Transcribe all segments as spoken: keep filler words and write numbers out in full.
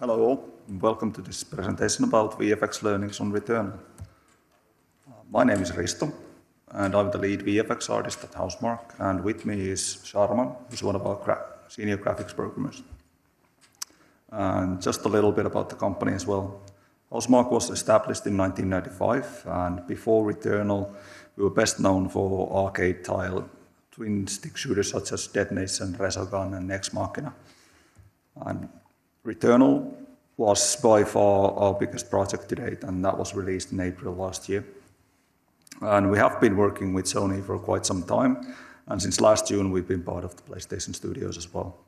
Hello, and welcome to this presentation about V F X learnings on Returnal. My name is Risto, and I'm the lead V F X artist at Housemarque, and with me is Sharman, who's one of our gra senior graphics programmers. And just a little bit about the company as well. Housemarque was established in nineteen ninety-five, and before Returnal, we were best known for arcade tile twin-stick shooters such as Dead Nation, Resogun, and Nex Machina. And Returnal was by far our biggest project to date, and that was released in April last year. And we have been working with Sony for quite some time, and since last June, we've been part of the PlayStation Studios as well.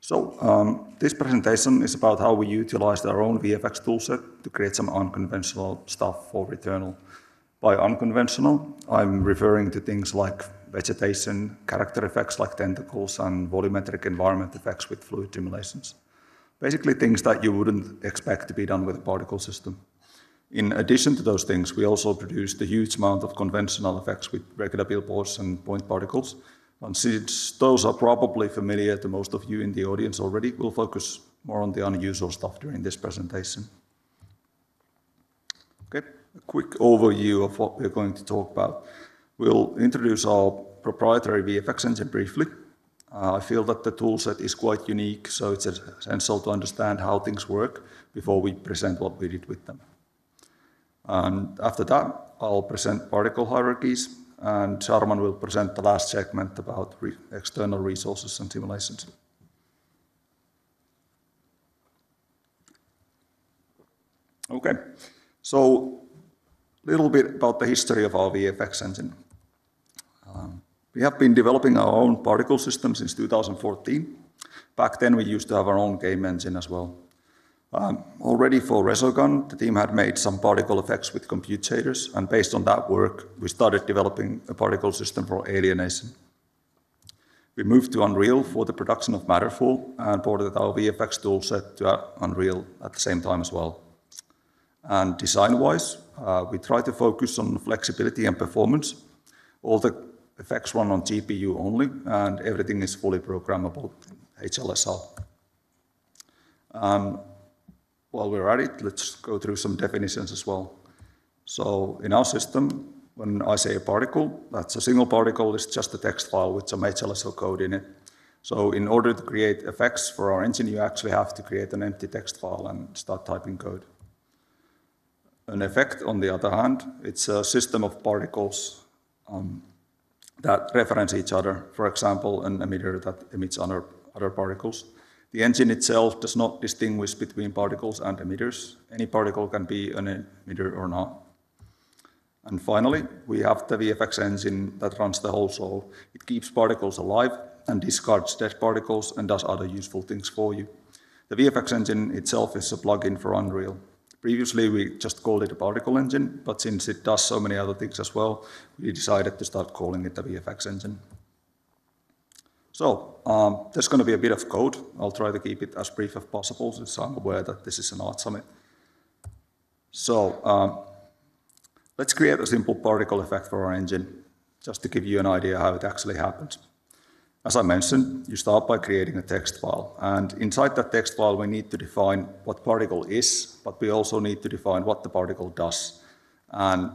So um, this presentation is about how we utilized our own V F X toolset to create some unconventional stuff for Returnal. By unconventional, I'm referring to things like vegetation, character effects like tentacles, and volumetric environment effects with fluid simulations. Basically things that you wouldn't expect to be done with a particle system. In addition to those things, we also produced a huge amount of conventional effects with regular billboards and point particles. And since those are probably familiar to most of you in the audience already, we'll focus more on the unusual stuff during this presentation. Okay, a quick overview of what we're going to talk about. We'll introduce our proprietary V F X engine briefly. Uh, I feel that the toolset is quite unique, so it's essential to understand how things work before we present what we did with them. And after that, I'll present particle hierarchies, and Sharman will present the last segment about re external resources and simulations. Okay, so a little bit about the history of our V F X engine. Um, we have been developing our own particle system since two thousand fourteen. Back then, we used to have our own game engine as well. Um, already for Resogun, the team had made some particle effects with compute shaders, and based on that work, we started developing a particle system for Alienation. We moved to Unreal for the production of Matterfall and ported our V F X toolset to Unreal at the same time as well. And design-wise, uh, we tried to focus on flexibility and performance. All the effects run on G P U only, and everything is fully programmable in H L S L. Um, While we're at it, let's go through some definitions as well. So in our system, when I say a particle, that's a single particle, it's just a text file with some H L S L code in it. So in order to create effects for our engine, you actually have to create an empty text file and start typing code. An effect, on the other hand, it's a system of particles um, that reference each other. For example, an emitter that emits other, other particles. The engine itself does not distinguish between particles and emitters. Any particle can be an emitter or not. And finally, we have the V F X engine that runs the whole show. It keeps particles alive and discards dead particles and does other useful things for you. The V F X engine itself is a plugin for Unreal. Previously, we just called it a particle engine, but since it does so many other things as well, we decided to start calling it the V F X engine. So um, there's going to be a bit of code. I'll try to keep it as brief as possible since I'm aware that this is an art summit. So um, let's create a simple particle effect for our engine, just to give you an idea how it actually happens. As I mentioned, you start by creating a text file. And inside that text file, we need to define what particle is, but we also need to define what the particle does. And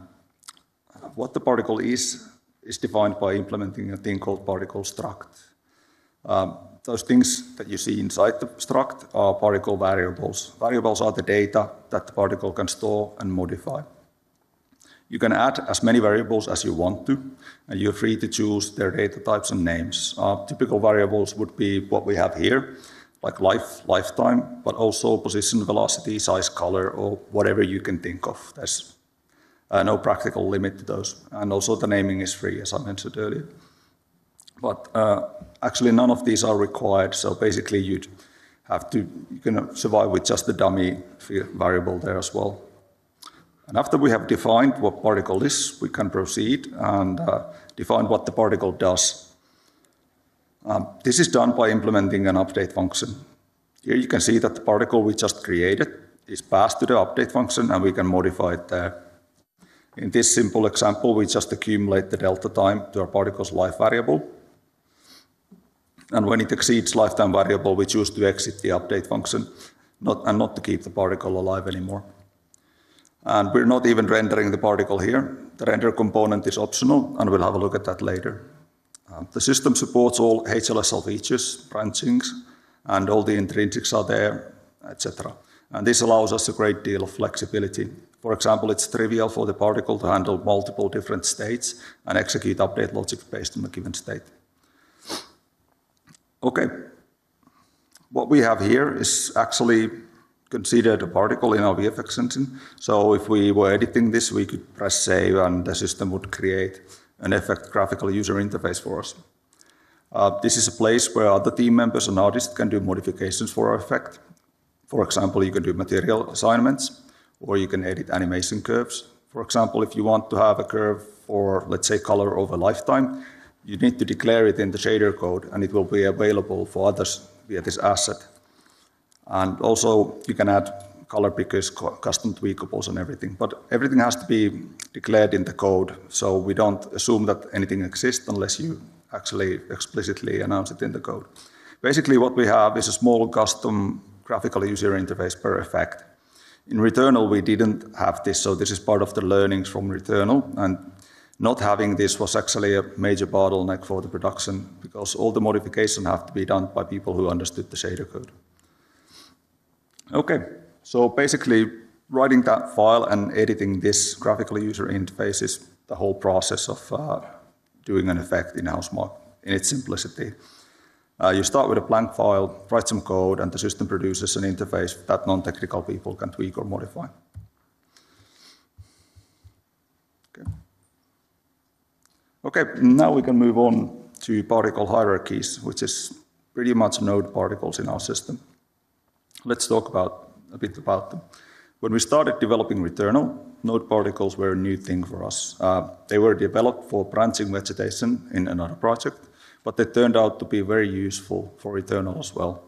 what the particle is is defined by implementing a thing called particle struct. Um, those things that you see inside the struct are particle variables. Variables are the data that the particle can store and modify. You can add as many variables as you want to, and you're free to choose their data types and names. Uh, typical variables would be what we have here, like life, lifetime, but also position, velocity, size, color, or whatever you can think of. There's uh, no practical limit to those. And also the naming is free, as I mentioned earlier. But uh, actually, none of these are required. So basically, you'd have to you can survive with just the dummy variable there as well. And after we have defined what particle is, we can proceed and uh, define what the particle does. Um, this is done by implementing an update function. Here you can see that the particle we just created is passed to the update function, and we can modify it there. In this simple example, we just accumulate the delta time to our particle's life variable. And when it exceeds lifetime variable, we choose to exit the update function not, and not to keep the particle alive anymore. And we're not even rendering the particle here. The render component is optional, and we'll have a look at that later. Um, the system supports all H L S L features, branchings, and all the intrinsics are there, et cetera. And this allows us a great deal of flexibility. For example, it's trivial for the particle to handle multiple different states and execute update logic based on a given state. Okay, what we have here is actually considered a particle in our V F X engine. So if we were editing this, we could press save and the system would create an effect graphical user interface for us. Uh, this is a place where other team members and artists can do modifications for our effect. For example, you can do material assignments, or you can edit animation curves. For example, if you want to have a curve for, let's say, color over lifetime, you need to declare it in the shader code, and it will be available for others via this asset. And also, you can add color pickers, custom tweakables, and everything. But everything has to be declared in the code, so we don't assume that anything exists unless you actually explicitly announce it in the code. Basically, what we have is a small custom graphical user interface per effect. In Returnal, we didn't have this, so this is part of the learnings from Returnal, and not having this was actually a major bottleneck for the production, because all the modifications have to be done by people who understood the shader code. Okay, so basically writing that file and editing this graphical user interface is the whole process of uh, doing an effect in Housemarque in its simplicity. Uh, you start with a blank file, write some code, and the system produces an interface that non-technical people can tweak or modify. Okay. Okay, now we can move on to particle hierarchies, which is pretty much node particles in our system. Let's talk about a bit about them. When we started developing Returnal, node particles were a new thing for us. Uh, they were developed for branching vegetation in another project, but they turned out to be very useful for Returnal as well.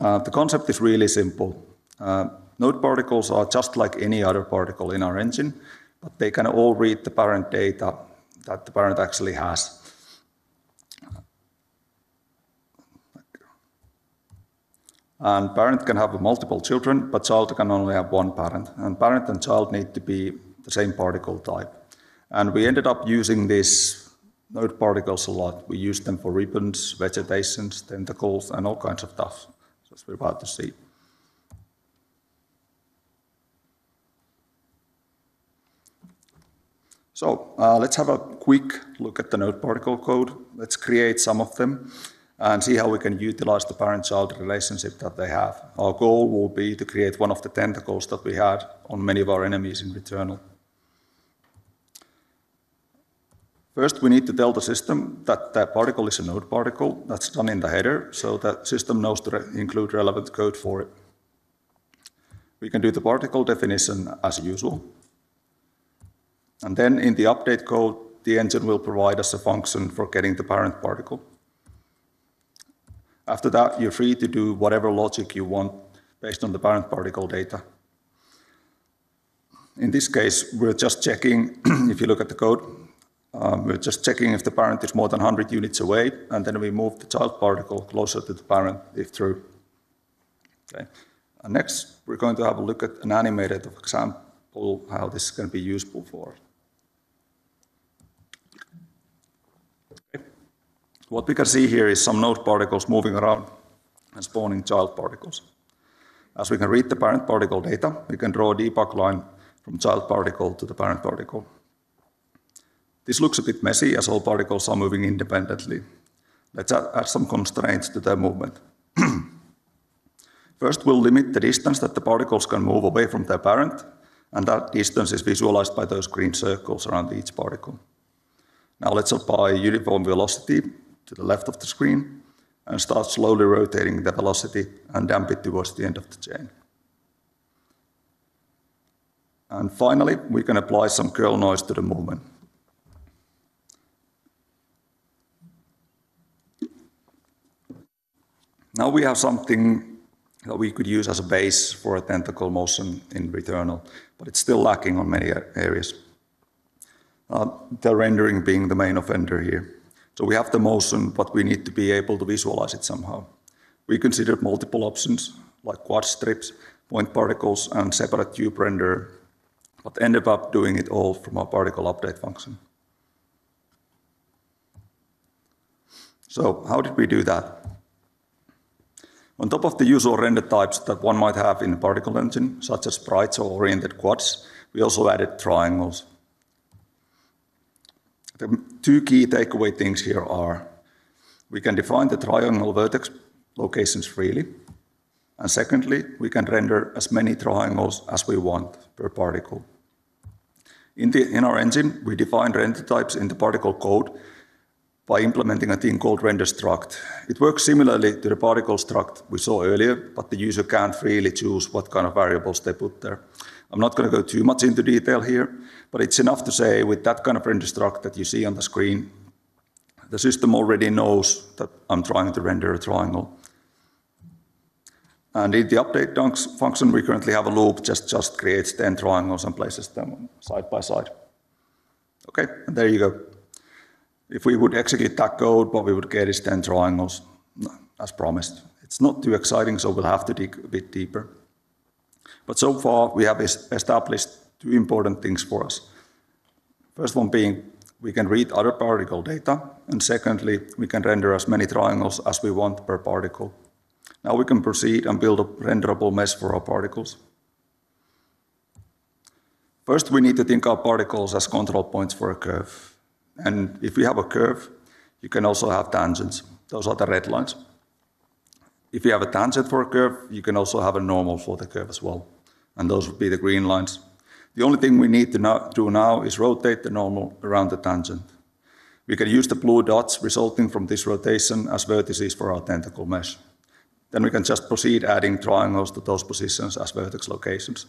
Uh, the concept is really simple. Uh, node particles are just like any other particle in our engine, but they can all read the parent data that the parent actually has. And parent can have multiple children, but child can only have one parent. And parent and child need to be the same particle type. And we ended up using this node particles a lot. We use them for ribbons, vegetations, tentacles, and all kinds of stuff, as we're about to see. So uh, let's have a quick look at the node particle code. Let's create some of them and see how we can utilize the parent-child relationship that they have. Our goal will be to create one of the tentacles that we had on many of our enemies in Returnal. First, we need to tell the system that the particle is a node particle. That's done in the header, so the system knows to re include relevant code for it. We can do the particle definition as usual. And then in the update code, the engine will provide us a function for getting the parent particle. After that, you're free to do whatever logic you want based on the parent particle data. In this case, we're just checking, if you look at the code, Um, we're just checking if the parent is more than one hundred units away, and then we move the child particle closer to the parent, if true. Okay. And next, we're going to have a look at an animated example, how this can be useful for. Okay. What we can see here is some node particles moving around and spawning child particles. As we can read the parent particle data, we can draw a debug line from child particle to the parent particle. This looks a bit messy as all particles are moving independently. Let's add some constraints to their movement. First, we'll limit the distance that the particles can move away from their parent, and that distance is visualized by those green circles around each particle. Now let's apply uniform velocity to the left of the screen and start slowly rotating the velocity and damp it towards the end of the chain. And finally, we can apply some curl noise to the movement. Now we have something that we could use as a base for a tentacle motion in Returnal, but it's still lacking on many areas. Uh, the rendering being the main offender here. So we have the motion, but we need to be able to visualize it somehow. We considered multiple options, like quad strips, point particles, and separate tube renderer, but ended up doing it all from our particle update function. So how did we do that? On top of the usual render types that one might have in a particle engine, such as sprites or oriented quads, we also added triangles. The two key takeaway things here are, we can define the triangle vertex locations freely, and secondly, we can render as many triangles as we want per particle. In, the, in our engine, we define render types in the particle code by implementing a thing called render struct. It works similarly to the particle struct we saw earlier, but the user can't freely choose what kind of variables they put there. I'm not going to go too much into detail here, but it's enough to say with that kind of render struct that you see on the screen, the system already knows that I'm trying to render a triangle. And in the update function, we currently have a loop just just creates ten triangles and places them side by side. Okay, and there you go. If we would execute that code, what we would get is ten triangles, as promised. It's not too exciting, so we'll have to dig a bit deeper. But so far, we have established two important things for us. First one being, we can read other particle data, and secondly, we can render as many triangles as we want per particle. Now we can proceed and build a renderable mesh for our particles. First, we need to think of particles as control points for a curve. And if you have a curve, you can also have tangents. Those are the red lines. If you have a tangent for a curve, you can also have a normal for the curve as well. And those would be the green lines. The only thing we need to do now is rotate the normal around the tangent. We can use the blue dots resulting from this rotation as vertices for our tentacle mesh. Then we can just proceed adding triangles to those positions as vertex locations.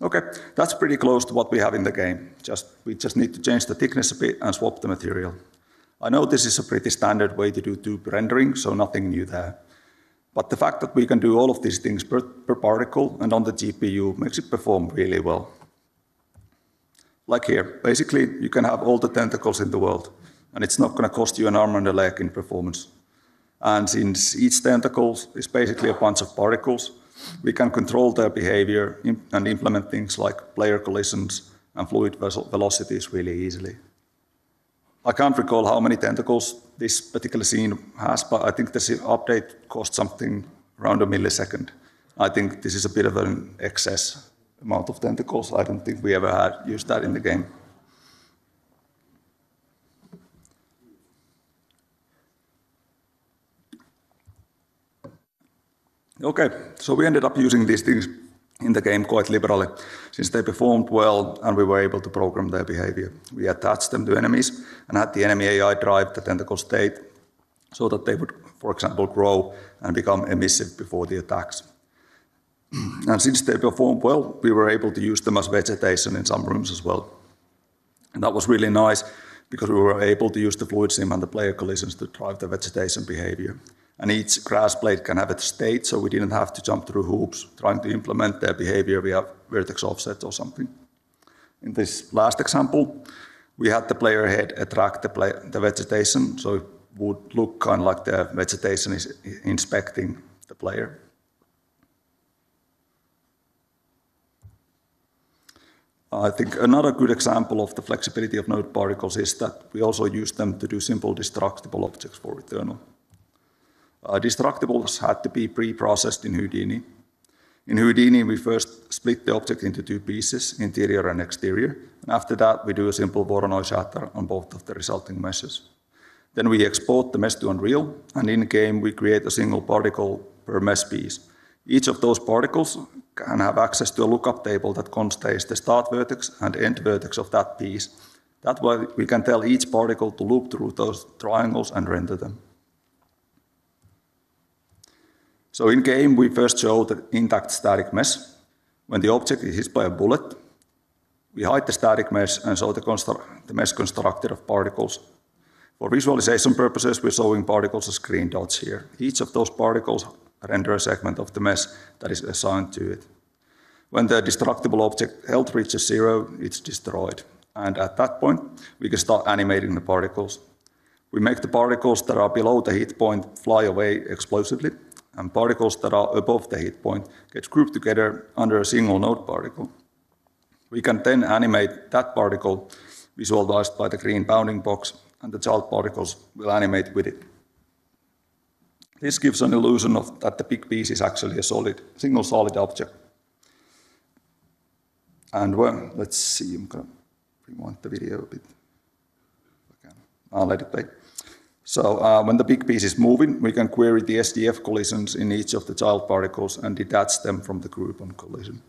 Okay, that's pretty close to what we have in the game. Just, we just need to change the thickness a bit and swap the material. I know this is a pretty standard way to do tube rendering, so nothing new there. But the fact that we can do all of these things per, per particle and on the G P U makes it perform really well. Like here, basically you can have all the tentacles in the world, and it's not going to cost you an arm and a leg in performance. And since each tentacle is basically a bunch of particles, we can control their behavior and implement things like player collisions and fluid velocities really easily. I can't recall how many tentacles this particular scene has, but I think this update cost something around a millisecond. I think this is a bit of an excess amount of tentacles. I don't think we ever had used that in the game. Okay, so we ended up using these things in the game quite liberally, since they performed well and we were able to program their behavior. We attached them to enemies and had the enemy A I drive the tentacle state so that they would, for example, grow and become emissive before the attacks. And since they performed well, we were able to use them as vegetation in some rooms as well. And that was really nice because we were able to use the fluid sim and the player collisions to drive the vegetation behavior. And each grass blade can have its state, so we didn't have to jump through hoops trying to implement their behavior via vertex offsets or something. In this last example, we had the player head attract the, play the vegetation, so it would look kind of like the vegetation is inspecting the player. I think another good example of the flexibility of node particles is that we also use them to do simple destructible objects for Returnal. Uh, destructibles had to be pre-processed in Houdini. In Houdini, we first split the object into two pieces, interior and exterior, and after that we do a simple Voronoi Shatter on both of the resulting meshes. Then we export the mesh to Unreal, and in-game we create a single particle per mesh piece. Each of those particles can have access to a lookup table that contains the start vertex and end vertex of that piece. That way we can tell each particle to loop through those triangles and render them. So in game, we first show the intact static mesh. When the object is hit by a bullet, we hide the static mesh and show the, the mesh constructed of particles. For visualization purposes, we're showing particles as green dots here. Each of those particles render a segment of the mesh that is assigned to it. When the destructible object health reaches zero, it's destroyed. And at that point, we can start animating the particles. We make the particles that are below the hit point fly away explosively, and particles that are above the hit point get grouped together under a single node particle. We can then animate that particle visualized by the green bounding box, and the child particles will animate with it. This gives an illusion of that the big piece is actually a solid, single solid object. And well, let's see, I'm going to rewind the video a bit. I'll let it play. So uh, when the big piece is moving, we can query the S D F collisions in each of the child particles and detach them from the group on collision.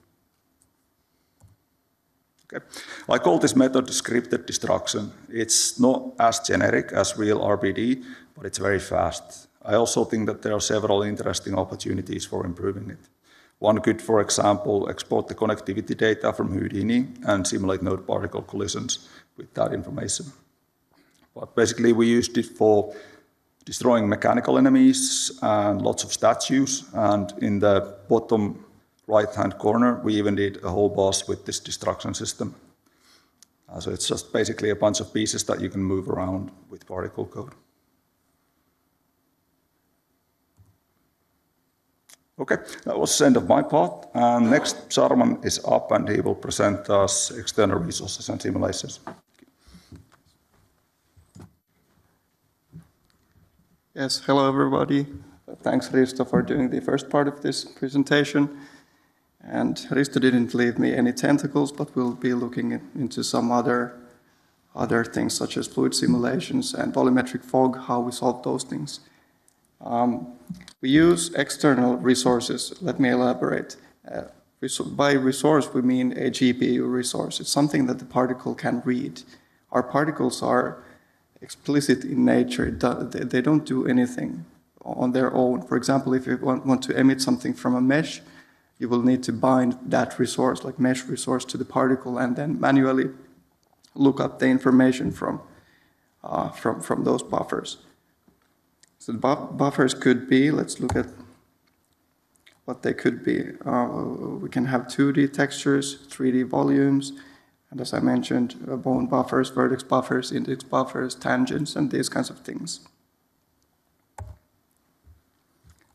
Okay. I call this method scripted destruction. It's not as generic as real R B D, but it's very fast. I also think that there are several interesting opportunities for improving it. One could, for example, export the connectivity data from Houdini and simulate node particle collisions with that information. But basically, we used it for destroying mechanical enemies and lots of statues. And in the bottom right-hand corner, we even did a whole boss with this destruction system. Uh, so it's just basically a bunch of pieces that you can move around with particle code. Okay, that was the end of my part. And next, Sarman is up, and he will present us external resources and simulations. Yes, hello everybody. Thanks Risto for doing the first part of this presentation. And Risto didn't leave me any tentacles, but we'll be looking into some other, other things such as fluid simulations and volumetric fog, how we solve those things. Um, we use external resources. Let me elaborate. Uh, by resource, we mean a G P U resource. It's something that the particle can read. Our particles are explicit in nature. They don't do anything on their own. For example, if you want to emit something from a mesh, you will need to bind that resource, like mesh resource, to the particle and then manually look up the information from, uh, from, from those buffers. So the bu buffers could be, let's look at what they could be. Uh, we can have two D textures, three D volumes, and as I mentioned, bone buffers, vertex buffers, index buffers, tangents, and these kinds of things.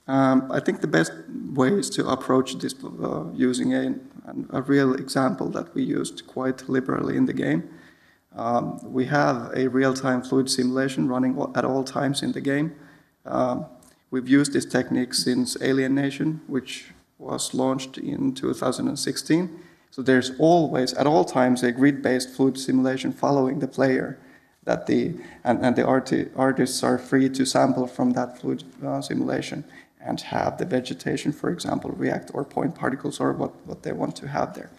Um, I think the best way is to approach this uh, using a, a real example that we used quite liberally in the game. Um, we have a real-time fluid simulation running at all times in the game. Um, we've used this technique since Alienation, which was launched in two thousand sixteen. So there's always, at all times, a grid-based fluid simulation following the player, that the and, and the arti artists are free to sample from that fluid uh, simulation and have the vegetation, for example, react or point particles or what, what they want to have there.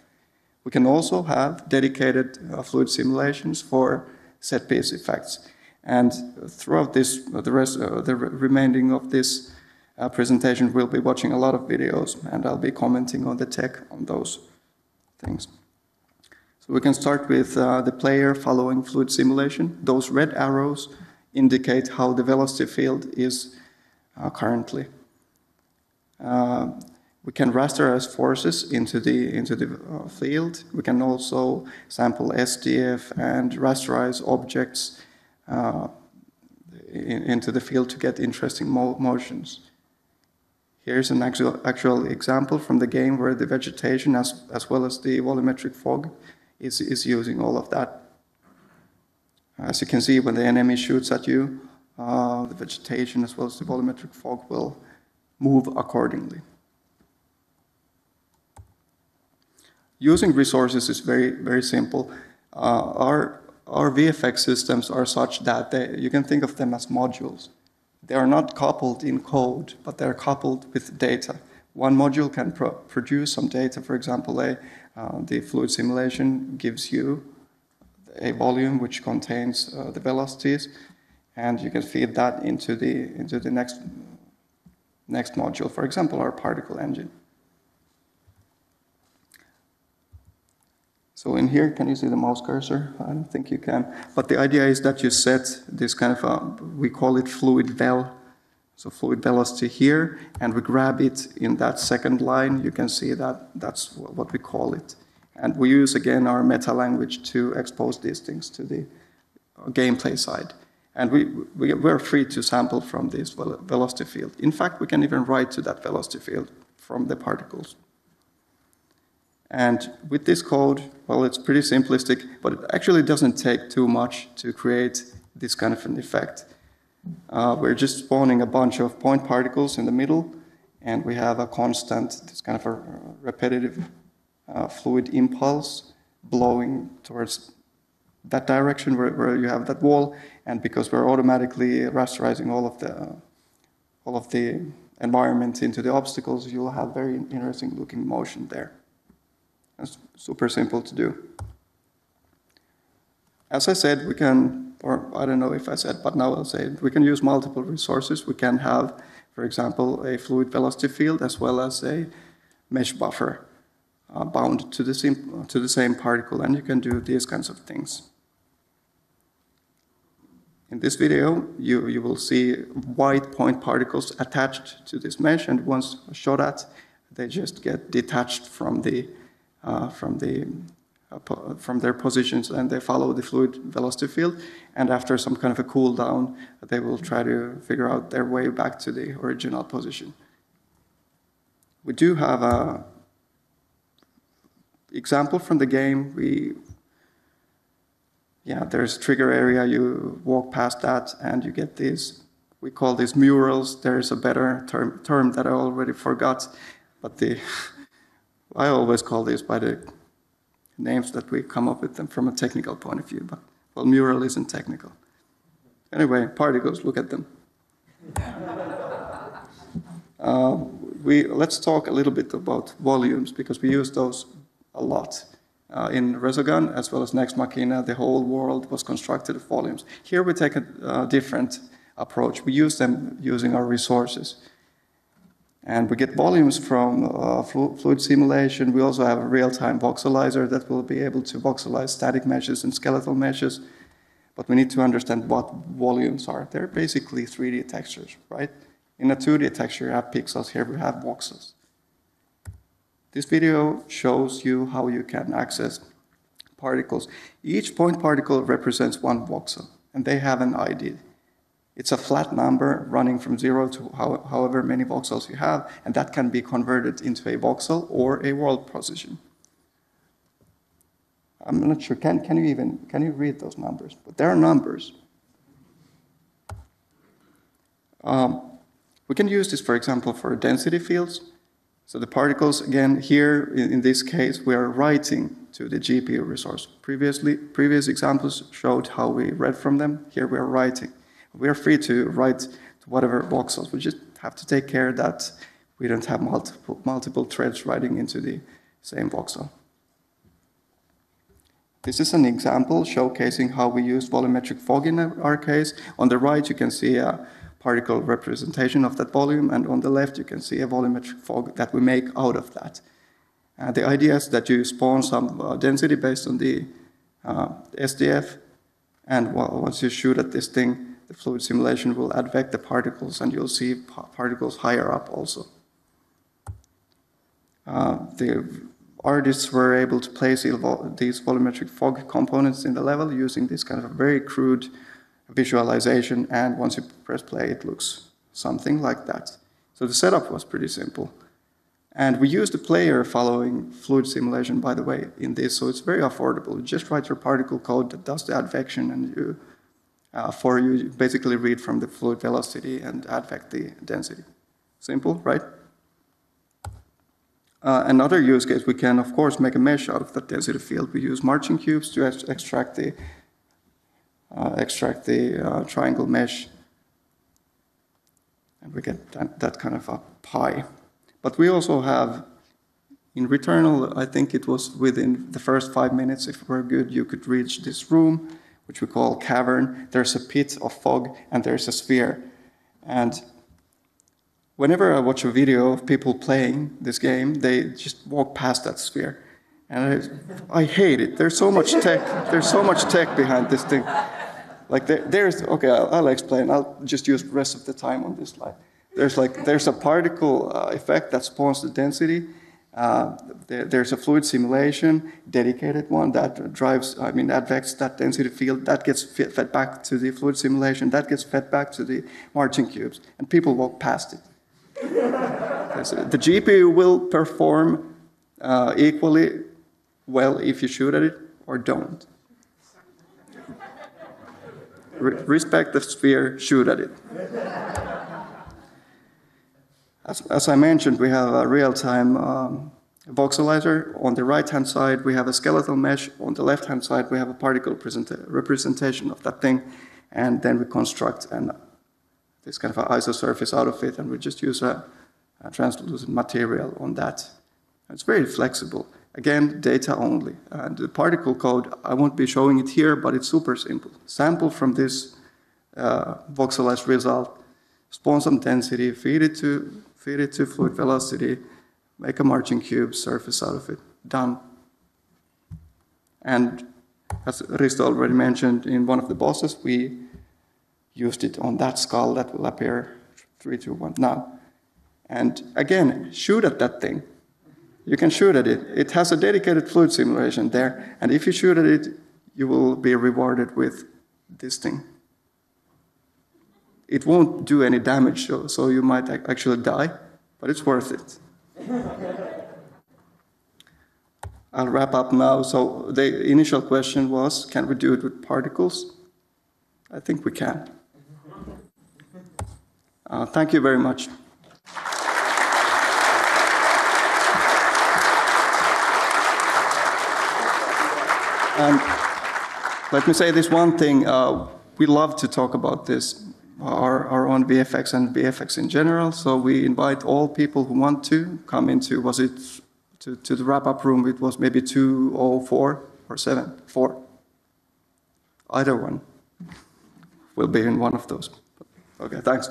We can also have dedicated uh, fluid simulations for set-piece effects. And throughout this, the rest, uh, the re remaining of this uh, presentation, we'll be watching a lot of videos, and I'll be commenting on the tech on those things. So we can start with uh, the player following fluid simulation. Those red arrows indicate how the velocity field is uh, currently. Uh, we can raster as forces into the, into the uh, field. We can also sample S D F and rasterize objects uh, in, into the field to get interesting mo motions. Here's an actual, actual example from the game where the vegetation as, as well as the volumetric fog is, is using all of that. As you can see, when the enemy shoots at you, uh, the vegetation as well as the volumetric fog will move accordingly. Using resources is very, very simple. Uh, our, our V F X systems are such that they, you can think of them as modules. They are not coupled in code, but they're coupled with data. One module can pro produce some data. For example, a, uh, the fluid simulation gives you a volume which contains uh, the velocities, and you can feed that into the, into the next, next module, for example, our particle engine. So in here, can you see the mouse cursor? I don't think you can. But the idea is that you set this kind of, a, we call it fluid vel, so fluid velocity here, and we grab it in that second line. You can see that that's what we call it. And we use, again, our meta language to expose these things to the gameplay side. And we, we, we're free to sample from this velocity field. In fact, we can even write to that velocity field from the particles. And with this code, well, it's pretty simplistic, but it actually doesn't take too much to create this kind of an effect. Uh, we're just spawning a bunch of point particles in the middle, and we have a constant, this kind of a repetitive uh, fluid impulse blowing towards that direction where, where you have that wall. And because we're automatically rasterizing all of the, uh, all of the environment into the obstacles, you'll have very interesting looking motion there. That's super simple to do. As I said, we can, or I don't know if I said, but now I'll say it, we can use multiple resources. We can have, for example, a fluid velocity field as well as a mesh buffer uh, bound to the, same, to the same particle, and you can do these kinds of things. In this video, you, you will see white point particles attached to this mesh, and once shot at, they just get detached from the Uh, from, the, uh, from their positions, and they follow the fluid velocity field, and after some kind of a cool down, they will try to figure out their way back to the original position. We do have an example from the game. We, yeah, there's a trigger area, you walk past that and you get these, we call these murals. There's a better term, term that I already forgot, but the I always call these by the names that we come up with them from a technical point of view, but well, mural isn't technical. Anyway, particles, look at them. uh, we, let's talk a little bit about volumes, because we use those a lot. Uh, in Resogun, as well as Nex Machina, the whole world was constructed of volumes. Here we take a uh, different approach. We use them using our resources. And we get volumes from uh, fluid simulation. We also have a real-time voxelizer that will be able to voxelize static meshes and skeletal meshes. But we need to understand what volumes are. They're basically three D textures, right? In a two D texture, you have pixels. Here we have voxels. This video shows you how you can access particles. Each point particle represents one voxel, and they have an I D. It's a flat number running from zero to how, however many voxels you have, and that can be converted into a voxel or a world position. I'm not sure, can, can you even, can you read those numbers? But there are numbers. Um, we can use this, for example, for density fields. So the particles, again, here, in, in this case, we are writing to the G P U resource. Previously, previous examples showed how we read from them. Here we are writing. We are free to write to whatever voxels. We just have to take care that we don't have multiple, multiple threads writing into the same voxel. This is an example showcasing how we use volumetric fog in our case. On the right, you can see a particle representation of that volume, and on the left, you can see a volumetric fog that we make out of that. Uh, the idea is that you spawn some uh, density based on the uh, S D F, and once you shoot at this thing, the fluid simulation will advect the particles, and you'll see pa particles higher up also. Uh, the artists were able to place these volumetric fog components in the level using this kind of a very crude visualization, and once you press play, it looks something like that. So the setup was pretty simple. And we used the player following fluid simulation, by the way, in this, so it's very affordable. You just write your particle code that does the advection, and you Uh, for you, you basically read from the fluid velocity and advect the density. Simple, right? Uh, another use case, we can, of course, make a mesh out of that density field. We use marching cubes to ex extract the, uh, extract the uh, triangle mesh. And we get that, that kind of a pie. But we also have, in Returnal, I think it was within the first five minutes, if we're good, you could reach this room, which we call cavern. There's a pit of fog, and there's a sphere. And whenever I watch a video of people playing this game, they just walk past that sphere. And it, I hate it. There's so much tech. There's so much tech behind this thing. Like there, there's okay. I'll, I'll explain. I'll just use the rest of the time on this slide. There's like there's a particle uh, effect that spawns the density. Uh, there, there's a fluid simulation, dedicated one that drives. I mean, that affects that density field. That gets fed back to the fluid simulation. That gets fed back to the marching cubes, and people walk past it. The G P U will perform uh, equally well if you shoot at it or don't. Re respect the sphere, shoot at it. As, as I mentioned, we have a real-time um, voxelizer. On the right-hand side, we have a skeletal mesh. On the left-hand side, we have a particle representation of that thing. And then we construct an, this kind of an isosurface out of it, and we just use a, a translucent material on that. It's very flexible. Again, data only. And the particle code, I won't be showing it here, but it's super simple. Sample from this uh, voxelized result, spawn some density, feed it to feed it to fluid velocity, make a marching cube surface out of it. Done. And as Risto already mentioned, in one of the bosses, we used it on that skull that will appear three, two, one now. And again, shoot at that thing. You can shoot at it. It has a dedicated fluid simulation there. And if you shoot at it, you will be rewarded with this thing. It won't do any damage, so, so you might actually die, but it's worth it. I'll wrap up now. So the initial question was, can we do it with particles? I think we can. Uh, thank you very much. And let me say this one thing, uh, we love to talk about this, our, our own V F X and V F X in general, so we invite all people who want to come into, was it, to, to the wrap-up room, it was maybe two oh four or seven, four, either one will be in one of those. Okay, thanks.